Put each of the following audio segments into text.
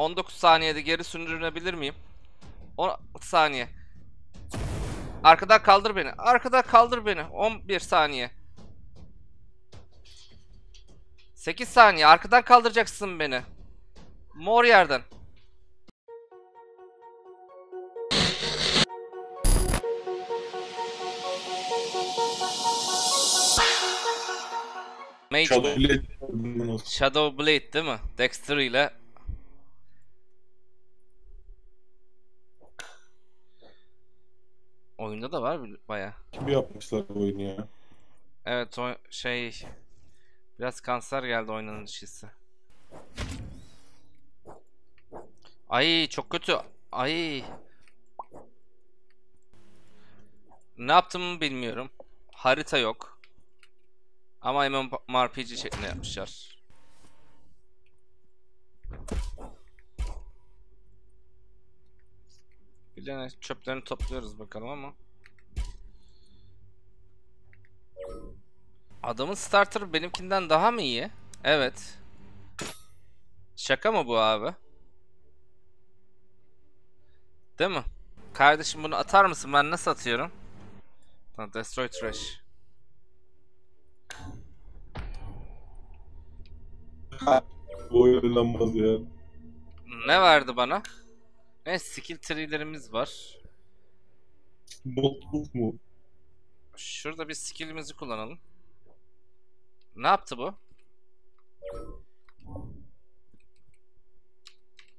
19 saniyede geri sürdürülebilir miyim? 16 saniye. Arkada kaldır beni. Arkada kaldır beni. 11 saniye. 8 saniye. Arkadan kaldıracaksın beni. Mor yerden. Shadow Blade. Shadow Blade değil mi? Dexter ile. Oyunda da var bayağı. Kim yapmışlar bu oyunu ya? Evet o şey... Biraz kanser geldi oynanın işisi. Ay çok kötü. Ay. Ne yaptığımı bilmiyorum. Harita yok. Ama MMORPG şeklinde yapmışlar. Bir tane çöplerini topluyoruz bakalım ama. Adamın starter benimkinden daha mı iyi? Evet. Şaka mı bu abi? Değil mi? Kardeşim bunu atar mısın? Ben nasıl atıyorum? Destroy Trash. Bu oynanmaz ya. Ne verdi bana? Ne skill tree'lerimiz var. Botluk mu? Şurada bir skillimizi kullanalım. Ne yaptı bu?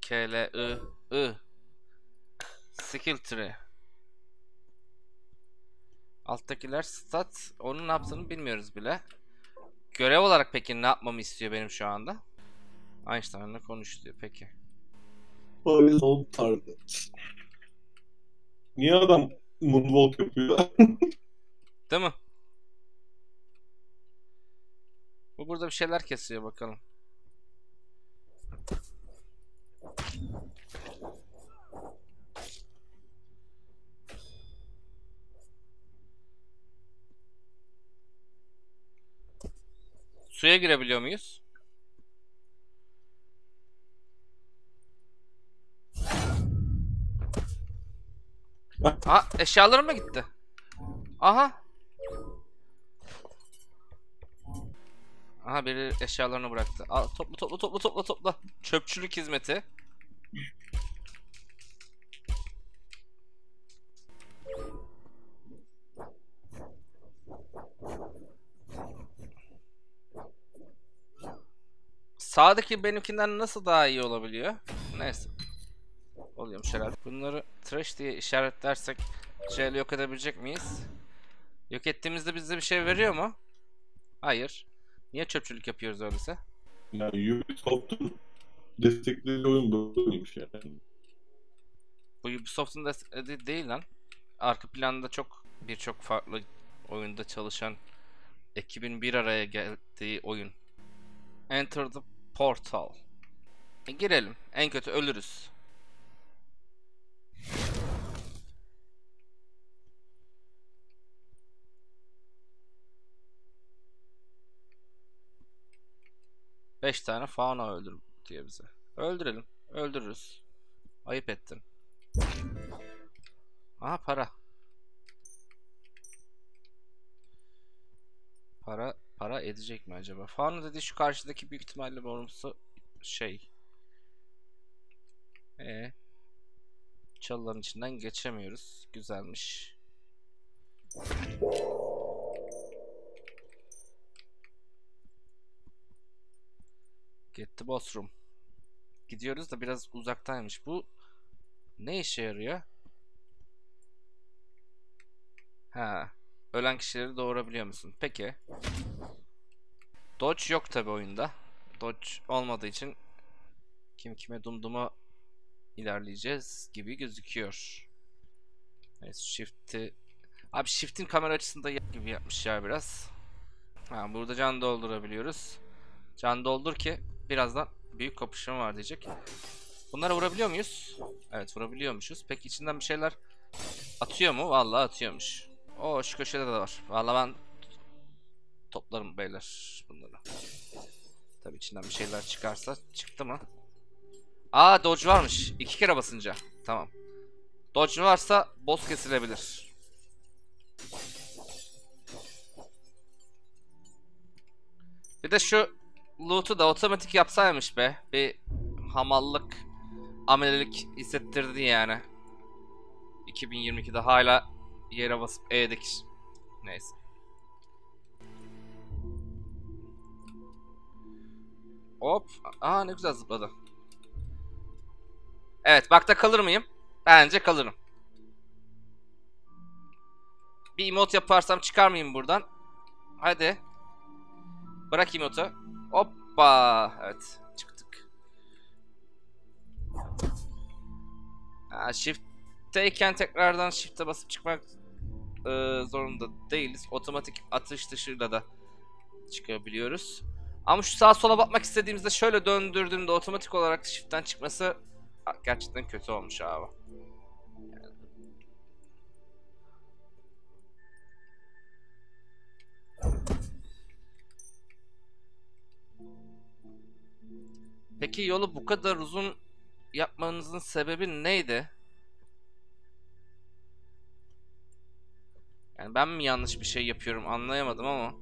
KLI Skill tree. Alttakiler stat. Onun ne yaptığını bilmiyoruz bile. Görev olarak peki ne yapmamı istiyor benim şu anda? Einstein'la konuş diyor peki. Oyun tarzı. Niye adam moonwalk yapıyor? Değil mi? Bu burada bir şeyler kesiyor bakalım. Suya girebiliyor muyuz? Aha eşyalarım mı gitti? Aha. Aha biri eşyalarını bıraktı. Al, topla. Çöpçülük hizmeti. Sağdaki benimkinden nasıl daha iyi olabiliyor? Neyse. Oluyormuş herhalde. Bunları trash diye işaretlersek şeyle yok edebilecek miyiz? Yok ettiğimizde bize bir şey veriyor mu? Hayır. Niye çöpçülük yapıyoruz öyleyse? Yani Ubisoft'un desteklediği oyun böyleymiş yani. Bu Ubisoft'un desteklediği değil lan. Arka planda birçok farklı oyunda çalışan ekibin bir araya geldiği oyun. Enter the portal. Girelim. En kötü ölürüz. Beş tane fauna öldür diye bize. Öldürelim. Öldürürüz. Ayıp ettin. Aha para. Para edecek mi acaba? Fauna dediği şu karşıdaki büyük ihtimalle borumsu şey. Çalıların içinden geçemiyoruz. Güzelmiş. Get the boss room. Gidiyoruz da biraz uzaktaymış. Bu ne işe yarıyor? Ha, ölen kişileri doğurabiliyor musun? Peki. Dodge yok tabi oyunda. Dodge olmadığı için kim kime dumduma ilerleyeceğiz gibi gözüküyor. Evet, Shift'i. Abi Shift'in kamera açısında gibi yapmış ya biraz. Ha, burada can doldurabiliyoruz. Can doldur ki birazdan büyük kapışım var diyecek. Bunlara vurabiliyor muyuz? Evet vurabiliyormuşuz. Peki içinden bir şeyler atıyor mu? Vallahi atıyormuş. Oo şu köşede de var. Vallahi ben toplarım beyler bunları. Tabii içinden bir şeyler çıkarsa. Çıktı mı? Aa, dodge varmış. 2 kere basınca. Tamam. Dodge varsa boss kesilebilir. Bir de şu loot'u da otomatik yapsaymış be. Bir hamallık, amelilik hissettirdi yani. 2022'de hala yere basıp E'deki. Neyse. Hop. Aa, ne güzel zıpladı. Evet, bakta kalır mıyım? Bence kalırım. Bir emote yaparsam çıkar mıyım buradan? Hadi. Bırak emote'u. Hoppa. Evet, çıktık. Ha, shift'teyken tekrardan shift'e basıp çıkmak zorunda değiliz. Otomatik atış dışıyla da çıkabiliyoruz. Ama şu sağa sola bakmak istediğimizde şöyle döndürdüğümde otomatik olarak shift'ten çıkması gerçekten kötü olmuş abi. Yani. Peki yolu bu kadar uzun yapmanızın sebebi neydi? Yani ben mi yanlış bir şey yapıyorum anlayamadım ama.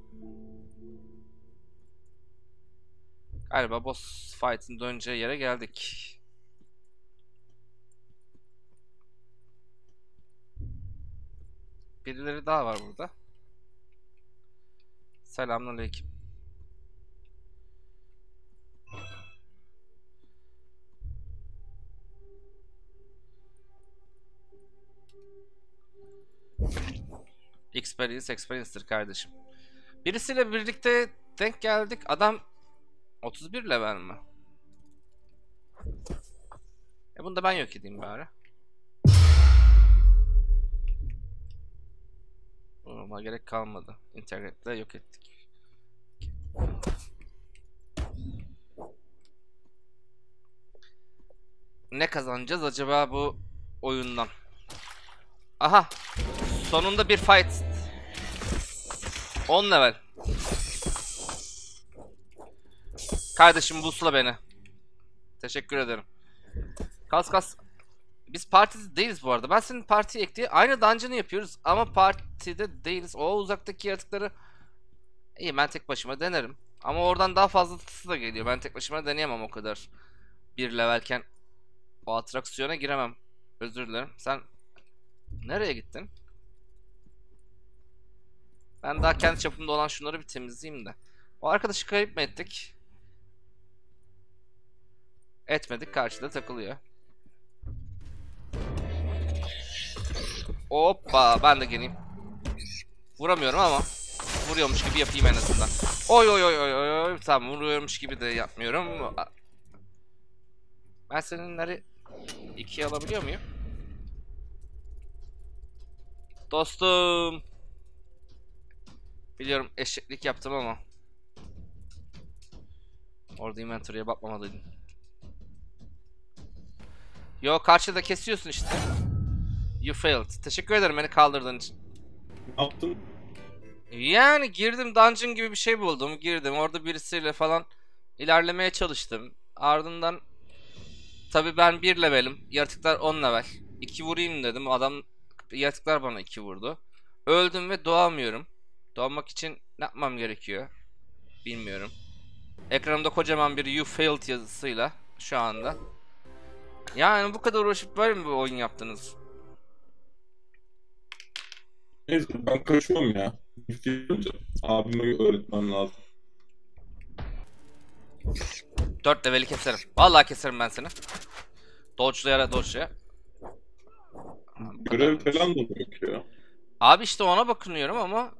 Galiba boss fight'ın döneceği yere geldik. Birileri daha var burada. Selamünaleyküm. Experience'tir kardeşim. Birisiyle birlikte denk geldik. Adam 31 level mi? E bunu da ben yok edeyim bari. Ama gerek kalmadı. İnternette yok ettik. Ne kazanacağız acaba bu oyundan? Aha! Sonunda bir fight. 10 level. Kardeşim busla beni. Teşekkür ederim. Kas kas. Biz partide değiliz bu arada. Ben senin partiye ektiği aynı dungeon'ı yapıyoruz ama partide değiliz. O uzaktaki yaratıkları iyi ben tek başıma denerim. Ama oradan daha fazlası da geliyor. Ben tek başıma deneyemem o kadar. Bir levelken o atraksiyona giremem. Özür dilerim. Sen nereye gittin? Ben daha kendi çapımda olan şunları bir temizleyeyim de. O arkadaşı kayıp mı ettik? Etmedik. Karşıda takılıyor. Hoppa, ben de geleyim. Vuramıyorum ama vuruyormuş gibi yapayım en azından. Oy oy oy oy oy. Tamam, vuruyormuş gibi de yapmıyorum. Ben seninleri ikiye alabiliyor muyum? Dostum. Biliyorum eşeklik yaptım ama. Orada inventory'e bakmamalıydım. Yo, karşıda kesiyorsun işte. You Failed. Teşekkür ederim beni kaldırdığın için. Ne yaptın? Yani girdim, dungeon gibi bir şey buldum. Girdim, orada birisiyle falan ilerlemeye çalıştım. Ardından tabi ben 1 levelim. Yaratıklar 10 level. 2 vurayım dedim. Adam yaratıklar bana 2 vurdu. Öldüm ve doğamıyorum. Doğmak için ne yapmam gerekiyor? Bilmiyorum. Ekranımda kocaman bir You Failed yazısıyla şu anda. Yani bu kadar uğraşıp böyle mi bir oyun yaptınız? Neyse, ben kaçıyorum ya. Abime öğretmem lazım. 4 leveli keserim. Vallahi keserim ben seni. Dodge'layarak dodge'ya. Görev falan da yok. Abi işte ona bakınıyorum ama.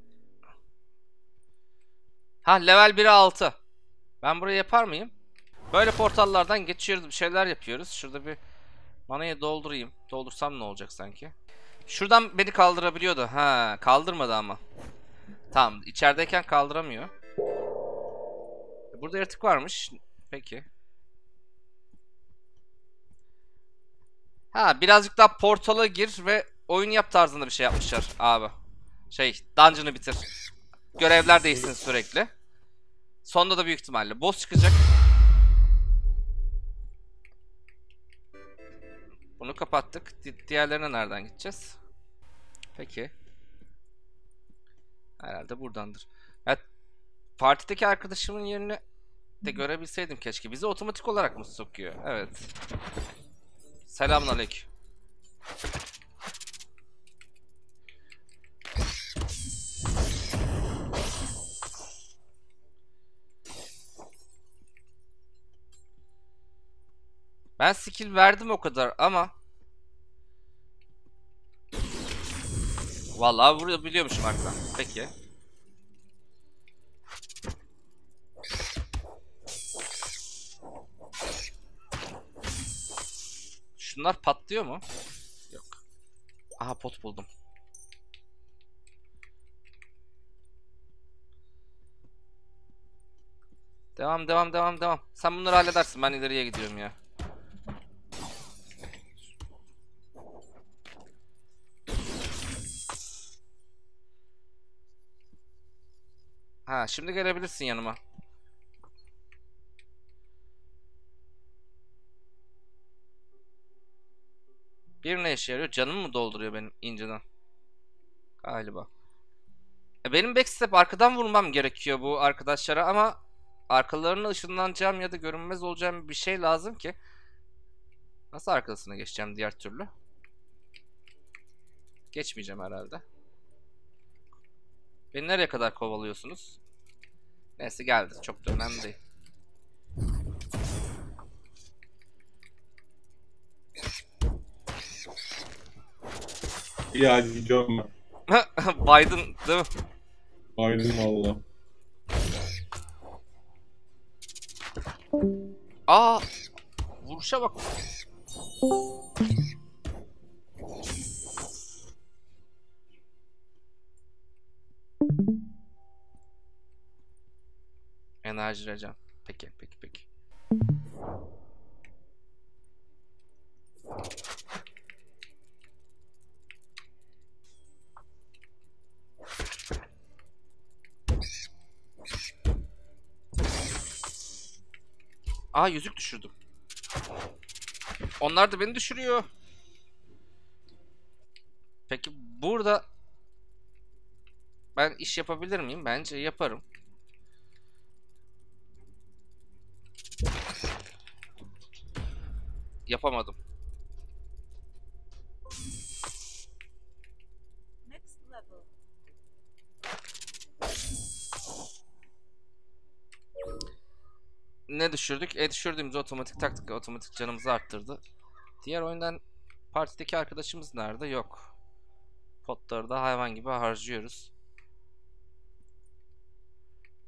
Ha, level 1'e 6. Ben burayı yapar mıyım? Böyle portallardan geçiyoruz, bir şeyler yapıyoruz. Şurada bir manayı doldurayım. Doldursam ne olacak sanki? Şuradan beni kaldırabiliyordu. Ha, kaldırmadı ama. Tamam, içerideyken kaldıramıyor. Burada yaratık varmış. Peki. Ha, birazcık daha portala gir ve oyun yap tarzında bir şey yapmışlar abi. Şey, dungeon'ı bitir. Görevler değişsin sürekli. Sonda da büyük ihtimalle boss çıkacak. Bunu kapattık. Diğerlerine nereden gideceğiz? Peki. Herhalde buradandır. Ya, partideki arkadaşımın yerini de görebilseydim keşke. Bizi otomatik olarak mı sokuyor? Evet. Selamünaleyküm. Ben skill verdim o kadar ama vallahi burada biliyormuşum arkadan. Peki. Şunlar patlıyor mu? Yok. Aha, pot buldum. Devam. Sen bunları halledersin. Ben ileriye gidiyorum ya. Ha, şimdi gelebilirsin yanıma. Bir ne işe yarıyor? Canımı mı dolduruyor benim inceden? Galiba. Benim backstab arkadan vurmam gerekiyor bu arkadaşlara ama arkalarına ışınlanacağım ya da görünmez olacağım bir şey lazım ki. Nasıl arkasına geçeceğim diğer türlü? Geçmeyeceğim herhalde. Beni nereye kadar kovalıyorsunuz? Neyse, geldi. Çok da önemli değil. Ya gidiyorum ben. Biden değil mi? Biden valla. Aa, vuruşa bak. Enerji vereceğim. Peki. Aa, yüzük düşürdüm. Onlar da beni düşürüyor. Peki burada ben iş yapabilir miyim? Bence yaparım. Yapamadım. Next level. Ne düşürdük? Düşürdüğümüz otomatik taktik, otomatik canımızı arttırdı. Diğer oyundan partideki arkadaşımız nerede? Yok. Potları da hayvan gibi harcıyoruz.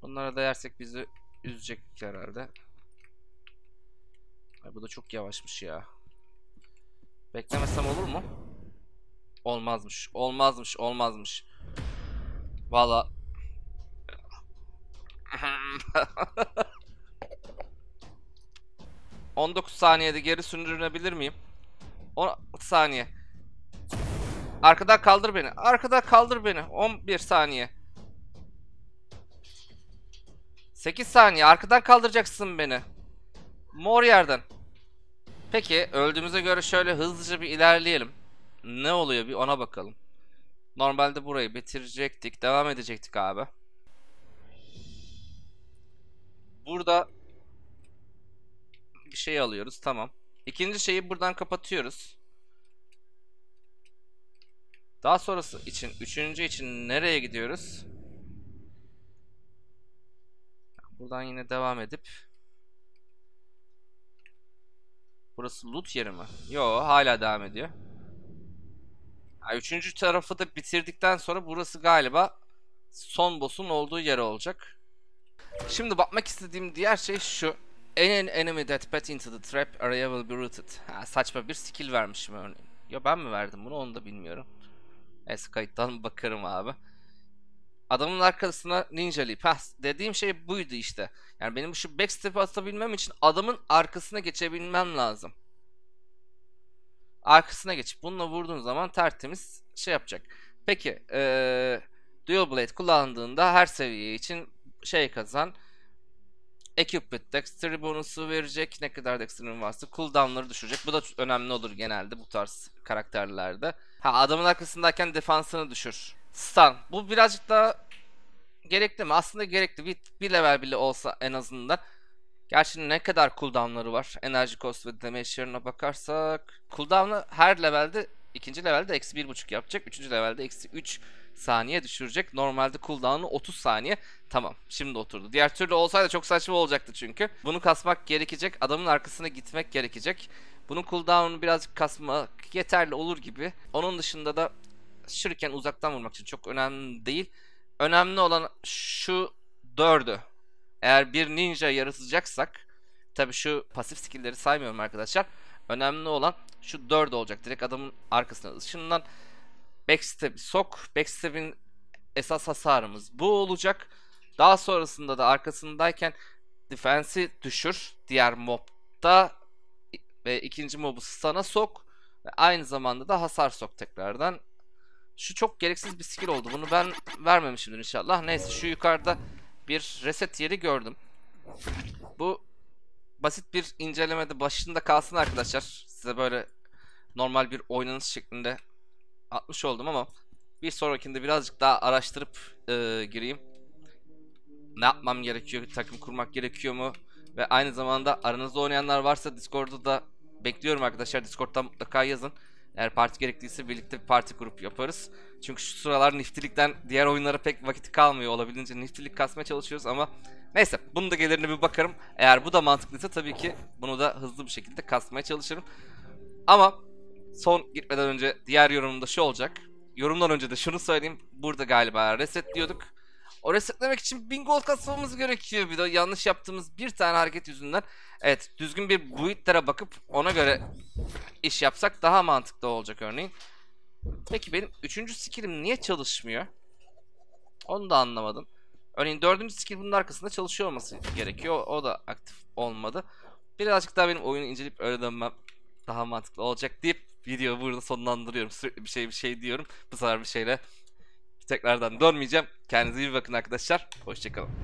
Bunlara da yersek bizi üzecek herhalde. Ay, bu da çok yavaşmış ya. Beklemesem olur mu? Olmazmış. Valla. 19 saniyede geri sündürülebilir miyim? 16 saniye. Arkadan kaldır beni. 11 saniye. 8 saniye. Arkadan kaldıracaksın beni. Mor yerden. Peki, öldüğümüze göre şöyle hızlıca bir ilerleyelim. Ne oluyor bir ona bakalım. Normalde burayı bitirecektik. Devam edecektik abi. Burada bir şey alıyoruz. Tamam. İkinci şeyi buradan kapatıyoruz. Daha sonrası için, üçüncü için nereye gidiyoruz? Buradan yine devam edip. Burası loot yeri mi? Yo, hala devam ediyor. Yani üçüncü tarafı da bitirdikten sonra burası galiba son boss'un olduğu yer olacak. Şimdi bakmak istediğim diğer şey şu. Any enemy that pet into the trap area will be rooted. Ha, saçma bir skill vermişim örneğin. Ya ben mi verdim bunu, onu da bilmiyorum. Kayıttan bakarım abi. Adamın arkasına ninja leap. Ha, dediğim şey buydu işte. Yani benim şu backstep atabilmem için adamın arkasına geçebilmem lazım. Arkasına geçip bununla vurduğun zaman tertemiz şey yapacak. Peki, Dual Blade kullandığında her seviye için şey kazan. Equip with Dexter bonusu verecek. Ne kadar Dexter'ın varsa cooldown'ları düşürecek. Bu da önemli olur genelde bu tarz karakterlerde. Ha, adamın arkasındayken defansını düşür. Stun. Bu birazcık daha gerekli mi? Aslında gerekli. Bir level bile olsa en azından. Gerçi ne kadar cooldown'ları var? Enerji cost ve damage share'ına bakarsak cooldown'ı her levelde, ikinci levelde eksi 1.5 yapacak. Üçüncü levelde eksi 3 saniye düşürecek. Normalde cooldown'u 30 saniye. Tamam, şimdi oturdu. Diğer türlü olsaydı çok saçma olacaktı çünkü. Bunu kasmak gerekecek. Adamın arkasına gitmek gerekecek. Bunun cooldown'u birazcık kasmak yeterli olur gibi. Onun dışında da şuriken uzaktan vurmak için çok önemli değil. Önemli olan şu dördü. Eğer bir ninja yaratacaksak, tabi şu pasif skill'leri saymıyorum arkadaşlar. Önemli olan şu dördü olacak. Direkt adamın arkasına ışınlan, backstab sok, backstab'in esas hasarımız bu olacak. Daha sonrasında da arkasındayken defense'i düşür. Diğer mobda ve ikinci mobu sana sok ve aynı zamanda da hasar sok tekrardan. Şu çok gereksiz bir skill oldu. Bunu ben vermemişimdir inşallah. Neyse, şu yukarıda bir reset yeri gördüm. Bu basit bir incelemede başında kalsın arkadaşlar. Size böyle normal bir oynanış şeklinde atmış oldum ama bir sonrakinde birazcık daha araştırıp gireyim. Ne yapmam gerekiyor? Takım kurmak gerekiyor mu? Ve aynı zamanda aranızda oynayanlar varsa Discord'da da bekliyorum arkadaşlar. Discord'dan mutlaka yazın. Eğer parti gerekliyse birlikte bir parti grup yaparız. Çünkü şu sıralar niftilikten diğer oyunlara pek vakit kalmıyor. Olabildiğince niftilik kasmaya çalışıyoruz ama neyse, bunun da gelirine bir bakarım. Eğer bu da mantıklıysa tabii ki bunu da hızlı bir şekilde kasmaya çalışırım. Ama son gitmeden önce diğer yorumumda şu olacak. Yorumdan önce de şunu söyleyeyim. Burada galiba resetliyorduk. O resetlemek için 1000 gold kasmamız gerekiyor. Bir de yanlış yaptığımız bir tane hareket yüzünden. Evet, düzgün bir build'lere bakıp ona göre iş yapsak daha mantıklı olacak örneğin. Peki benim 3. skillim niye çalışmıyor? Onu da anlamadım. Örneğin 4. skill bunun arkasında çalışıyor olması gerekiyor. O da aktif olmadı. Birazcık daha benim oyunu inceleyip öyle dönmem daha mantıklı olacak deyip videoyu burada sonlandırıyorum. Sürekli bir şey diyorum. Bu sefer bir şeyle tekrardan dönmeyeceğim. Kendinize iyi bakın arkadaşlar. Hoşçakalın.